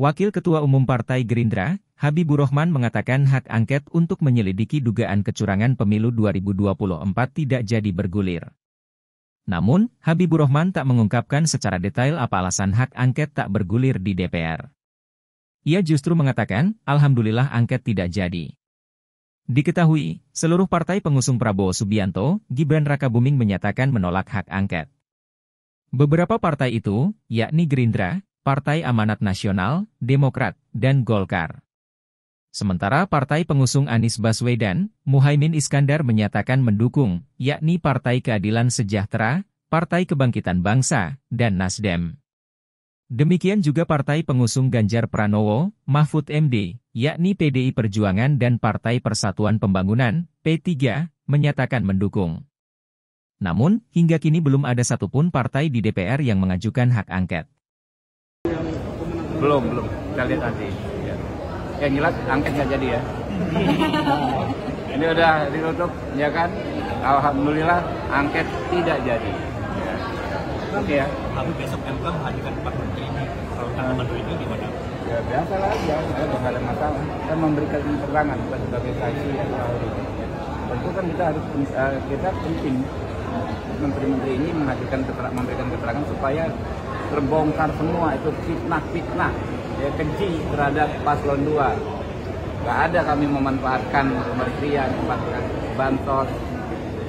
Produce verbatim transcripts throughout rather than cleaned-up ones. Wakil Ketua Umum Partai Gerindra, Habiburokhman mengatakan hak angket untuk menyelidiki dugaan kecurangan pemilu dua ribu dua puluh empat tidak jadi bergulir. Namun, Habiburokhman tak mengungkapkan secara detail apa alasan hak angket tak bergulir di D P R. Ia justru mengatakan, alhamdulillah angket tidak jadi. Diketahui, seluruh partai pengusung Prabowo Subianto, Gibran Rakabuming menyatakan menolak hak angket. Beberapa partai itu, yakni Gerindra, Partai Amanat Nasional, Demokrat, dan Golkar. Sementara partai pengusung Anies Baswedan, Muhaimin Iskandar menyatakan mendukung, yakni Partai Keadilan Sejahtera, Partai Kebangkitan Bangsa, dan Nasdem. Demikian juga partai pengusung Ganjar Pranowo, Mahfud M D, yakni P D I Perjuangan dan Partai Persatuan Pembangunan, P tiga, menyatakan mendukung. Namun, hingga kini belum ada satupun partai di D P R yang mengajukan hak angket. Belum, belum. Kita lihat nanti. Ya. Yang jelas angket nggak jadi ya. Ini udah ditutup, ya kan? Alhamdulillah angket tidak jadi. Ya. Oke ya. Lalu besok M K menghadirkan empat menteri ini. Kalau tanda menteri itu gimana? Ya biasa aja. Saya nggak ada masalah. Kita memberikan keterangan sebagai saksi yang tahu. Tentu kan kita harus kita penting menteri-menteri ini menghadirkan keterangan, memberikan keterangan supaya terbongkar semua itu fitnah-fitnah ya, keji terhadap paslon dua. Gak ada kami memanfaatkan kementerian, memanfaatkan bansos,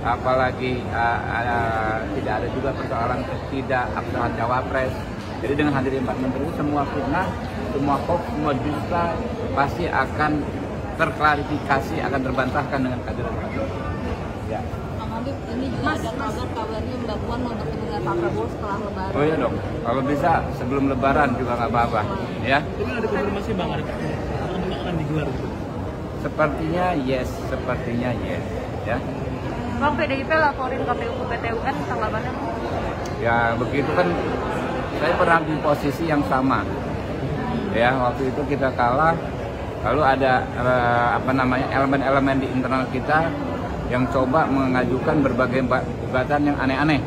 apalagi uh, uh, tidak ada juga persoalan tidak absah cawapres. Jadi dengan hadirnya empat menteri itu semua fitnah, semua hoax, semua dusta pasti akan terklarifikasi, akan terbantahkan dengan kehadiran kami. Ya. Ini juga ada kabar-kabarnya Mbak Puan mau bertemu dengan Pak Prabowo setelah Lebaran. Oh iya dong, kalau bisa sebelum Lebaran juga nggak apa-apa, ya. Ini ada konfirmasi Bang Arief, ini akan digelar. Sepertinya yes, sepertinya yes, ya. Bang, P D I P laporin K P U ke P T U N tanggapannya? Ya begitu kan, saya pernah di posisi yang sama, ya waktu itu kita kalah, lalu ada eh, apa namanya elemen-elemen di internal kita yang coba mengajukan berbagai gugatan yang aneh-aneh,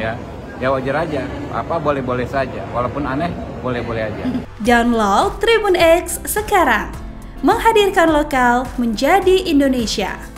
ya, ya wajar aja, apa boleh-boleh saja, walaupun aneh, boleh-boleh aja. Download Tribun X sekarang, menghadirkan lokal menjadi Indonesia.